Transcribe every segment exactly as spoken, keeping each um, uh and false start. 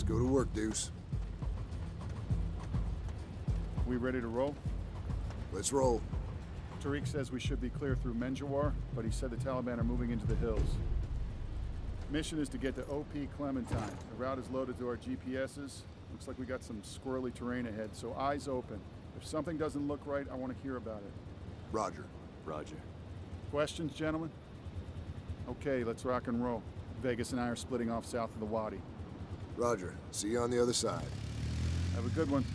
Let's go to work, Deuce. We ready to roll? Let's roll. Tariq says we should be clear through Menjawar, but he said the Taliban are moving into the hills. Mission is to get to O P Clementine. The route is loaded to our G P S's. Looks like we got some squirrely terrain ahead, so eyes open. If something doesn't look right, I want to hear about it. Roger. Roger. Questions, gentlemen? Okay, let's rock and roll. Vegas and I are splitting off south of the Wadi. Roger. See you on the other side. Have a good one.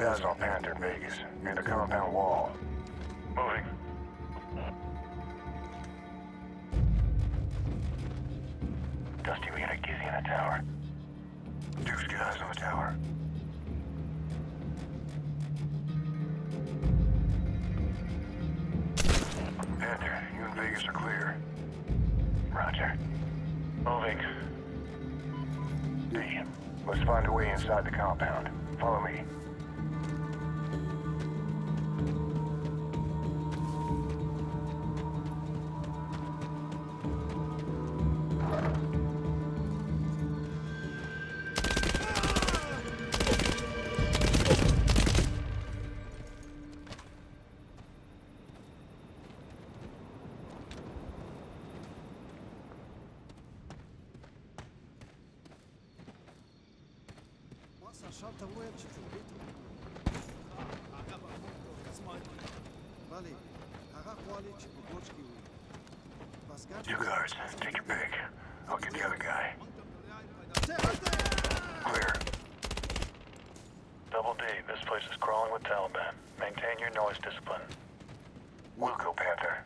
Guys on Panther in Vegas, near the compound wall. Moving. Dusty, we got a gizzy in the tower. Deuce, get eyes on the tower. Panther, you and Vegas are clear. Roger. Moving. Damn. Let's find a way inside the compound. Follow me. Two guards, take your pick. I'll get the other guy. Clear. Double D, this place is crawling with Taliban. Maintain your noise discipline. We'll go, Panther.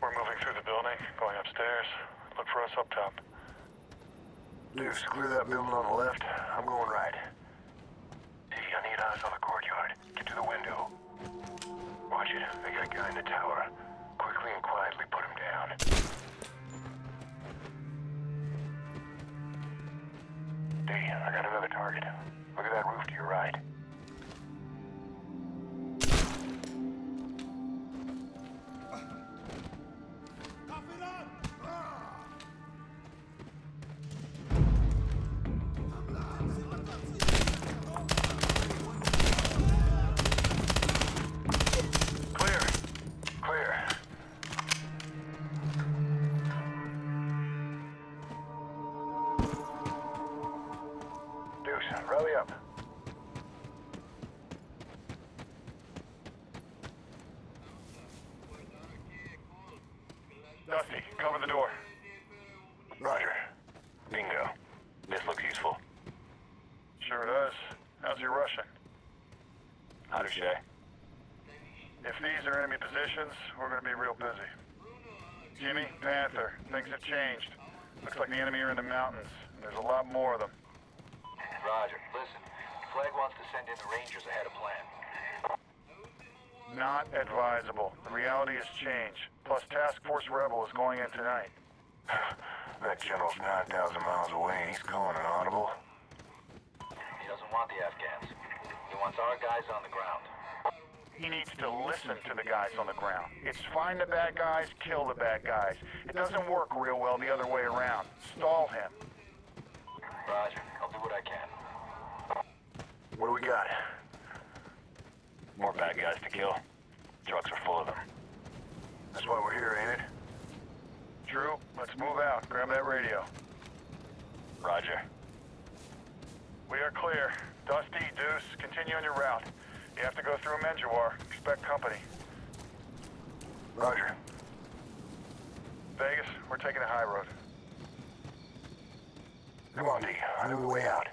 We're moving through the building, going upstairs. Look for us up top. Deuce, clear that building on the left. I'm going right. D, I need eyes on the courtyard. Get to the window. Watch it, they got a guy in the tower. Quickly and quietly put him down. D, I got another target. Look at that roof to your right. Rally up. Dusty, cover the door. Roger. Bingo. This looks useful. Sure does. How's your Russian? Undershay. If these are enemy positions, we're going to be real busy. Jimmy, Panther, things have changed. Looks like the enemy are in the mountains. There's a lot more of them. Roger. Listen, Flag wants to send in the Rangers ahead of plan. Not advisable. The reality has changed. Plus, Task Force Rebel is going in tonight. That general's nine thousand miles away and he's calling an audible. He doesn't want the Afghans. He wants our guys on the ground. He needs to listen to the guys on the ground. It's find the bad guys, kill the bad guys. It doesn't work real well the other way around. Stall him. Roger. I'll do what I can. What do we got? More bad guys to kill. Trucks are full of them. That's why we're here, ain't it? Drew, let's move out. Grab that radio. Roger. We are clear. Dusty, Deuce, continue on your route. You have to go through Menjawar. Expect company. Roger. Vegas, we're taking a high road. Come on, D. I know the way out.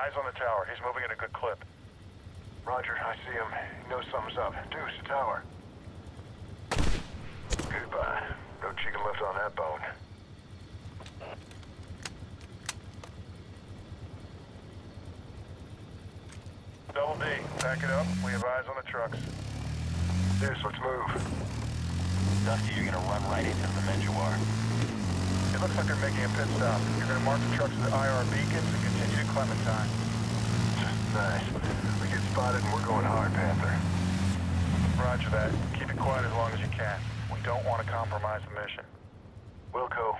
Eyes on the tower. He's moving at a good clip. Roger, I see him. He knows something's up. Deuce, the tower. Goodbye. No chicken left on that bone. Double D, pack it up. We have eyes on the trucks. Deuce, let's move. Dusty, you're gonna run right into the Menjawar. It looks like they're making a pit stop. You're gonna mark the trucks with I R beacons and continue to Clementine. Nice. We get spotted and we're going hard, Panther. Roger that. Keep it quiet as long as you can. We don't want to compromise the mission. Wilco.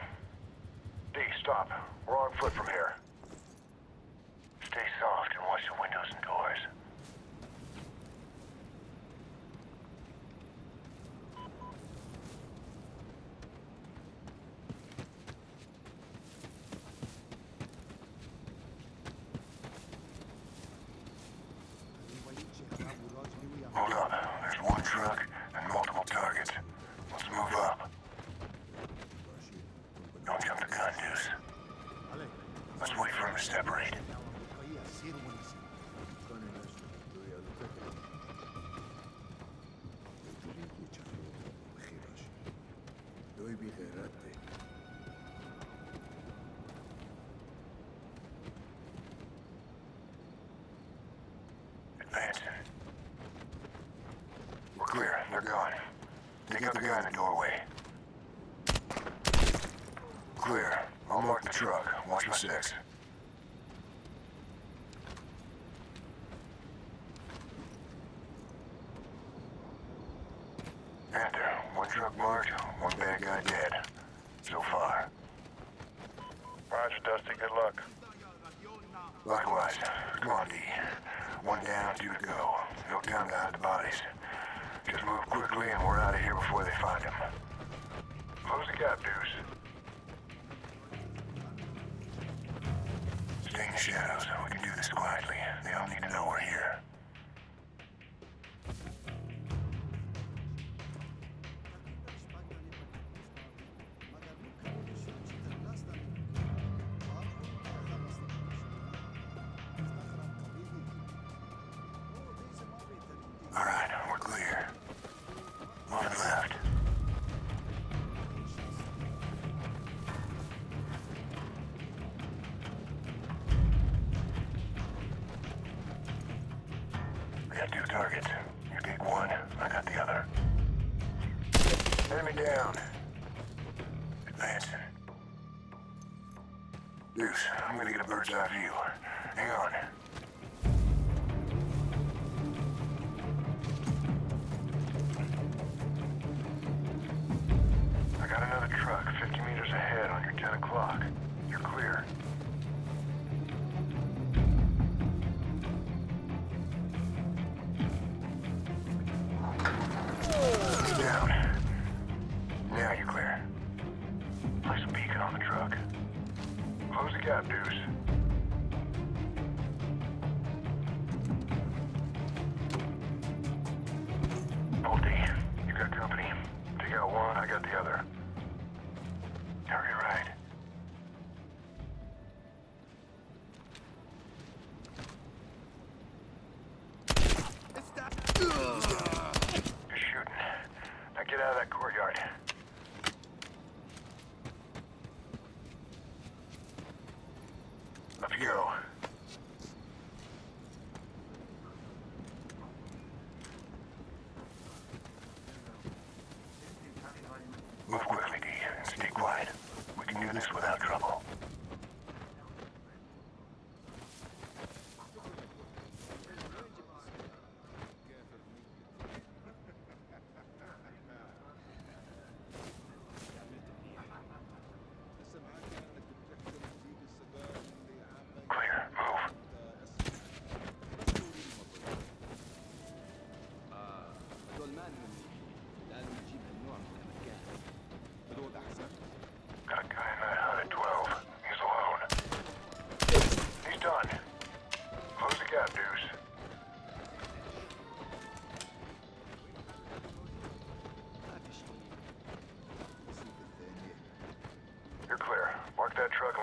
D, stop. We're on foot from here. Stay soft and watch the windows and doors. Hold up. There's one truck and multiple targets. Let's move up. Don't jump the gun, Deuce. Let's wait for him to separate. Advancing. We're clear. They're gone. Dig up the guy in the doorway. Clear. I'll mark the truck. Watch my six. Panther, one truck marked, one bad guy dead. So far. Roger, Dusty. Good luck. Likewise. Come on, D. One down, two to go. No time to hide the bodies. Just move quickly and we're out of here before they find them. Close the gap, Deuce. Stay in the shadows. We can do this quietly. They all need to know we're here. Target. You take one, I got the other. Enemy down. Advancing. Deuce, I'm gonna get a bird's eye view. Hang on. I got another truck, fifty meters ahead on your ten o'clock. You're clear. Move quickly, D, and stay quiet. We can do this without trouble. Clear.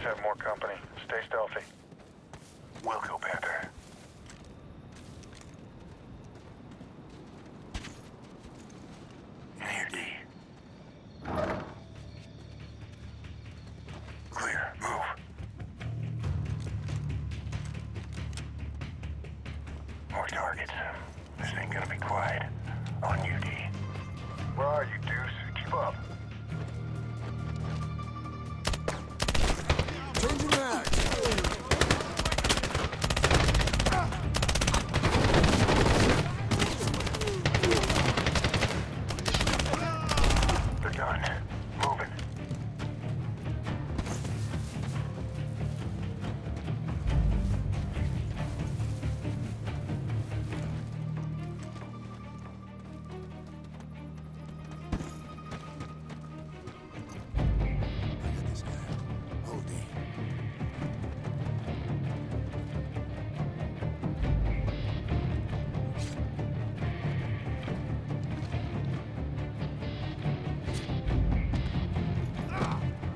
guys have more company. Stay stealthy. We'll go, Panther. In here, D. Clear. Move. More targets. This ain't gonna be quiet. On you, D. Where are you, Deuce? Keep up. Turn your back.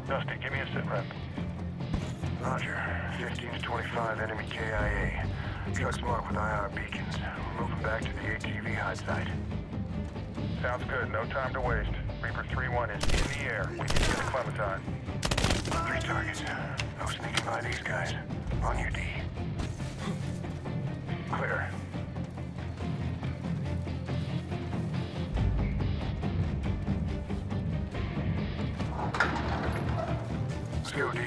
Dusty, give me a sit rep. Roger. fifteen to twenty-five, enemy K I A. Truck's marked with I R beacons. We're moving back to the A T V hide site. Sounds good. No time to waste. Reaper three one is in the air. We need to get to Clementine. Three targets. No sneaking by these guys. On your D. Clear. Let's go, D.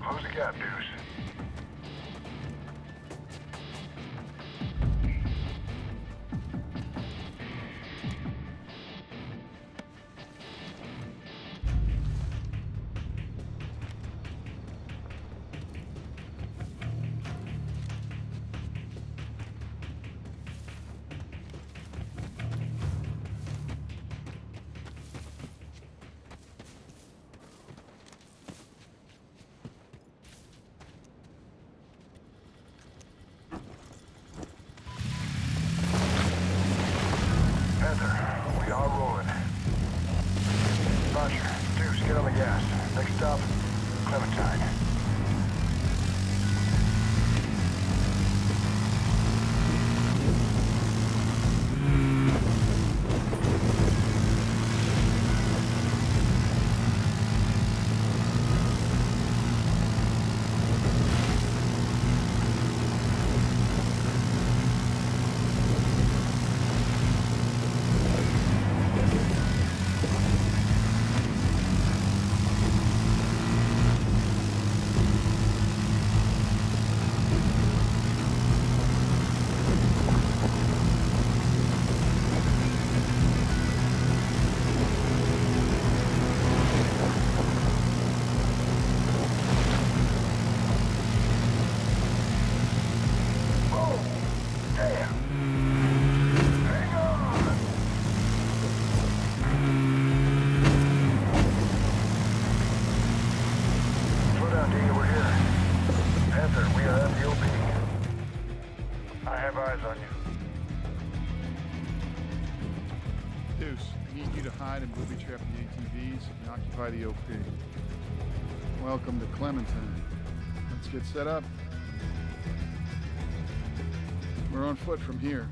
Close the gap, Deuce. By the O P. Welcome to Clementine. Let's get set up. We're on foot from here.